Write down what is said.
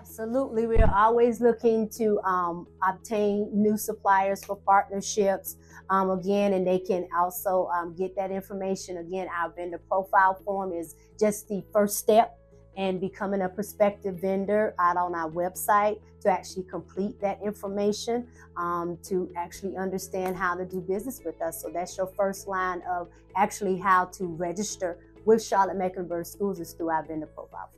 Absolutely. We're always looking to obtain new suppliers for partnerships, again, and they can also get that information. Again, our vendor profile form is just the first step in becoming a prospective vendor out on our website to actually complete that information, to actually understand how to do business with us. So that's your first line of actually how to register with Charlotte-Mecklenburg Schools is through our vendor profile form.